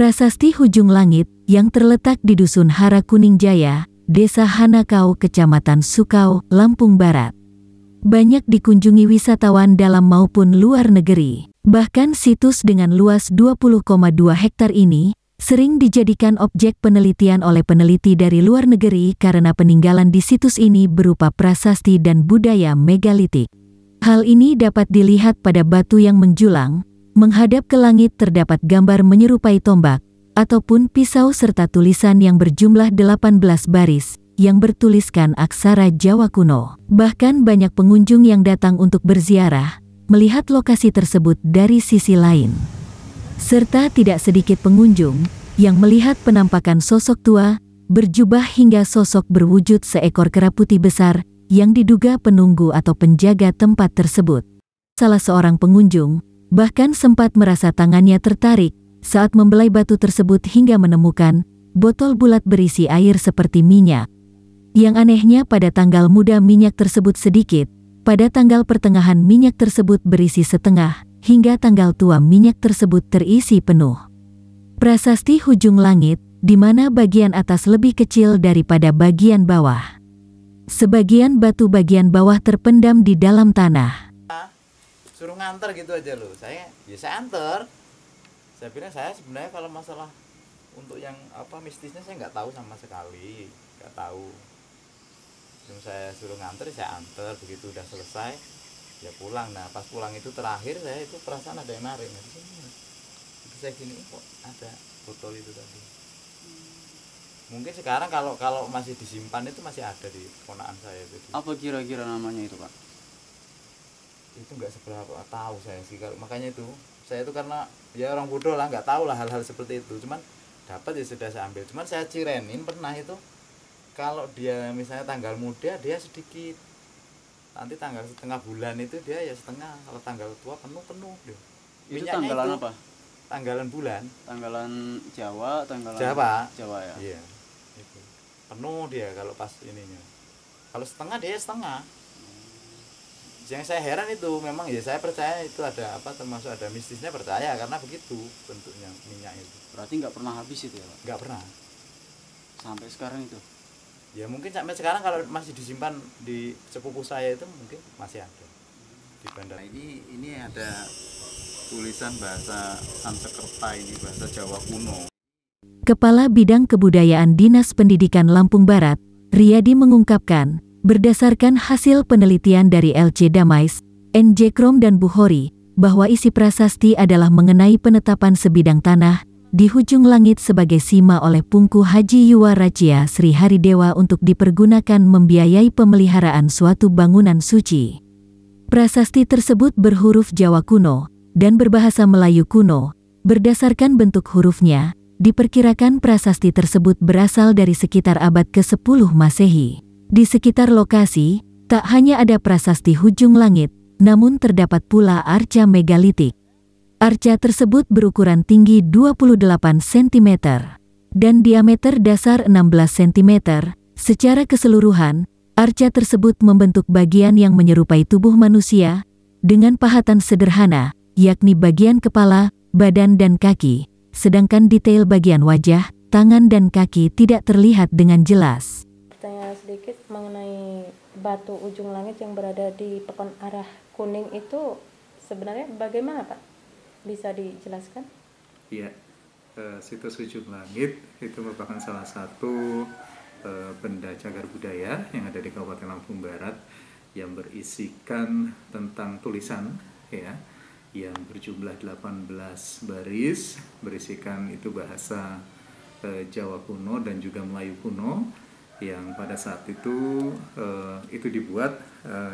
Prasasti Hujung Langit yang terletak di Dusun Harakuning Jaya, Desa Hanakau, Kecamatan Sukau, Lampung Barat. Banyak dikunjungi wisatawan dalam maupun luar negeri. Bahkan situs dengan luas 20,2 hektar ini sering dijadikan objek penelitian oleh peneliti dari luar negeri karena peninggalan di situs ini berupa prasasti dan budaya megalitik. Hal ini dapat dilihat pada batu yang menjulang, menghadap ke langit terdapat gambar menyerupai tombak, ataupun pisau serta tulisan yang berjumlah 18 baris, yang bertuliskan aksara Jawa kuno. Bahkan banyak pengunjung yang datang untuk berziarah, melihat lokasi tersebut dari sisi lain. Serta tidak sedikit pengunjung, yang melihat penampakan sosok tua, berjubah hingga sosok berwujud seekor kera putih besar, yang diduga penunggu atau penjaga tempat tersebut. Salah seorang pengunjung bahkan sempat merasa tangannya tertarik saat membelai batu tersebut hingga menemukan botol bulat berisi air seperti minyak. Yang anehnya pada tanggal muda minyak tersebut sedikit, pada tanggal pertengahan minyak tersebut berisi setengah, hingga tanggal tua minyak tersebut terisi penuh. Prasasti Hujung Langit, di mana bagian atas lebih kecil daripada bagian bawah. Sebagian batu bagian bawah terpendam di dalam tanah. Suruh nganter gitu aja loh, saya anter. Saya bilang saya sebenarnya kalau masalah untuk yang mistisnya saya nggak tahu sama sekali, nggak tahu. Cuma saya suruh nganter, saya anter. Begitu udah selesai, ya pulang. Nah pas pulang itu terakhir saya itu perasaan ada yang narik. Nah, itu saya gini, kok ada botol itu tadi. Mungkin sekarang kalau masih disimpan itu masih ada di ponaan saya itu. Apa kira-kira namanya itu, Pak? Itu nggak seberapa tahu saya sih, makanya itu saya itu karena ya orang bodoh lah, nggak tahu lah hal-hal seperti itu. Cuman dapat ya sudah saya ambil. Cuman saya cirenin pernah itu kalau dia misalnya tanggal muda dia sedikit, nanti tanggal setengah bulan itu dia ya setengah, kalau tanggal tua penuh dia. Itu tanggalan apa? Tanggalan bulan. Tanggalan Jawa, tanggalan Jawa ya. Iya. Penuh dia kalau pas ininya, kalau setengah dia setengah. Yang saya heran itu memang ya saya percaya itu ada termasuk ada mistisnya, percaya karena begitu bentuknya minyak itu. Berarti nggak pernah habis itu ya, Pak? Nggak pernah sampai sekarang itu ya, mungkin sampai sekarang kalau masih disimpan di sepupu saya itu mungkin masih ada di bandar. Nah, ini ada tulisan bahasa Sanskerta, ini bahasa Jawa kuno. Kepala Bidang Kebudayaan Dinas Pendidikan Lampung Barat, Riyadi mengungkapkan, berdasarkan hasil penelitian dari LC Damais, NJ Krom dan Buhori, bahwa isi prasasti adalah mengenai penetapan sebidang tanah di hujung langit sebagai sima oleh Pungku Haji Yuwaraja Sri Haridewa untuk dipergunakan membiayai pemeliharaan suatu bangunan suci. Prasasti tersebut berhuruf Jawa kuno dan berbahasa Melayu kuno. Berdasarkan bentuk hurufnya, diperkirakan prasasti tersebut berasal dari sekitar abad ke-10 Masehi. Di sekitar lokasi, tak hanya ada prasasti Hujung Langit, namun terdapat pula arca megalitik. Arca tersebut berukuran tinggi 28 cm dan diameter dasar 16 cm. Secara keseluruhan, arca tersebut membentuk bagian yang menyerupai tubuh manusia dengan pahatan sederhana, yakni bagian kepala, badan dan kaki. Sedangkan detail bagian wajah, tangan dan kaki tidak terlihat dengan jelas. Tanya sedikit mengenai batu ujung langit yang berada di Pekon Harakuning itu sebenarnya bagaimana, Pak? Bisa dijelaskan? Iya, situs Ujung Langit itu merupakan salah satu benda cagar budaya yang ada di Kabupaten Lampung Barat yang berisikan tentang tulisan, ya, yang berjumlah 18 baris, berisikan itu bahasa Jawa kuno dan juga Melayu kuno, yang pada saat itu dibuat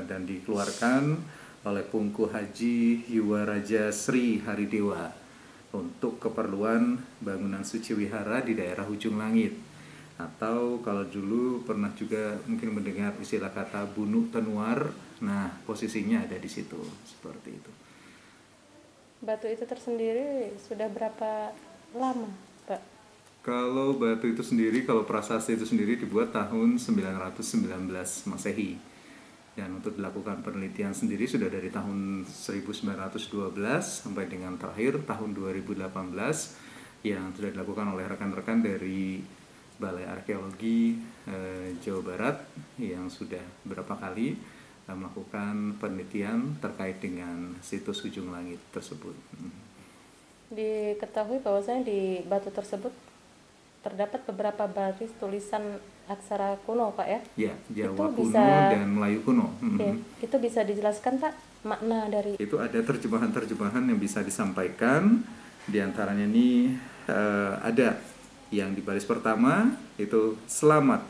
dan dikeluarkan oleh Pungku Haji Yuwaraja Sri Haridewa untuk keperluan bangunan suci wihara di daerah Hujung Langit, atau kalau dulu pernah juga mungkin mendengar istilah kata bunuk tenuar. Nah, posisinya ada di situ, seperti itu. Batu itu tersendiri sudah berapa lama, Pak? Kalau batu itu sendiri, kalau prasasti itu sendiri dibuat tahun 919 Masehi. Dan untuk dilakukan penelitian sendiri sudah dari tahun 1912 sampai dengan terakhir tahun 2018 yang sudah dilakukan oleh rekan-rekan dari Balai Arkeologi Jawa Barat yang sudah beberapa kali melakukan penelitian terkait dengan situs Hujung Langit tersebut. Diketahui bahwasanya di batu tersebut terdapat beberapa baris tulisan aksara kuno, Pak, ya? Ya, Jawa kuno dan Melayu kuno. Okay. Itu bisa dijelaskan, Pak, makna dari... Itu ada terjemahan-terjemahan yang bisa disampaikan, di antaranya ini ada yang di baris pertama, itu selamat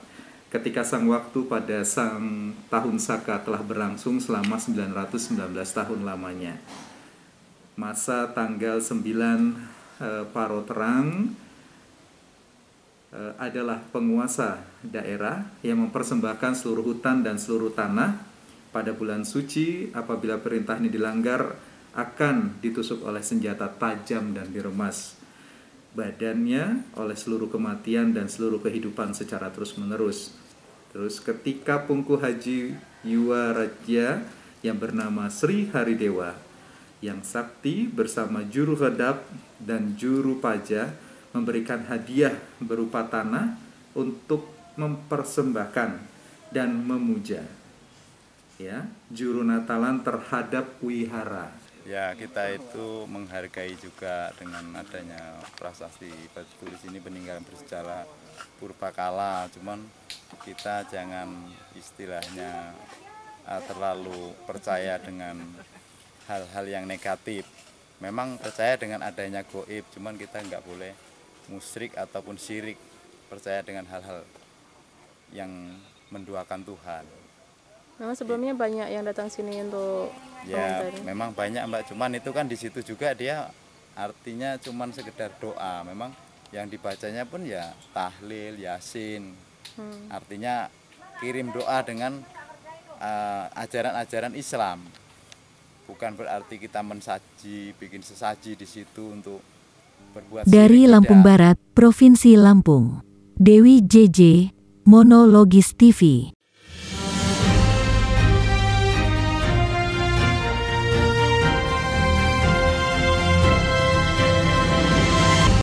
ketika sang waktu pada sang tahun saka telah berlangsung selama 919 tahun lamanya. Masa tanggal 9 paro terang adalah penguasa daerah yang mempersembahkan seluruh hutan dan seluruh tanah pada bulan suci. Apabila perintah ini dilanggar akan ditusuk oleh senjata tajam dan diremas badannya oleh seluruh kematian dan seluruh kehidupan secara terus-menerus. Terus ketika Pungku Haji Yuwaraja yang bernama Sri Haridewa yang sakti bersama juru kedap dan juru paja memberikan hadiah berupa tanah untuk mempersembahkan dan memuja, ya, juru natalan terhadap wihara. Ya, kita itu menghargai juga dengan adanya prasasti batu tulis ini, peninggalan bersejarah purbakala. Cuman kita jangan istilahnya terlalu percaya dengan hal-hal yang negatif. Memang percaya dengan adanya goib, cuman kita nggak boleh musyrik ataupun syirik, percaya dengan hal-hal yang menduakan Tuhan. Memang sebelumnya banyak yang datang sini untuk komentar. Ya, memang banyak, Mbak. Cuman itu kan di situ juga dia artinya cuman sekedar doa. Memang yang dibacanya pun ya tahlil, yasin. Artinya kirim doa dengan ajaran-ajaran Islam. Bukan berarti kita mensaji, bikin sesaji di situ untuk berbuat dari syirik, Lampung tidak. Barat, Provinsi Lampung. Dewi JJ, Monologis TV.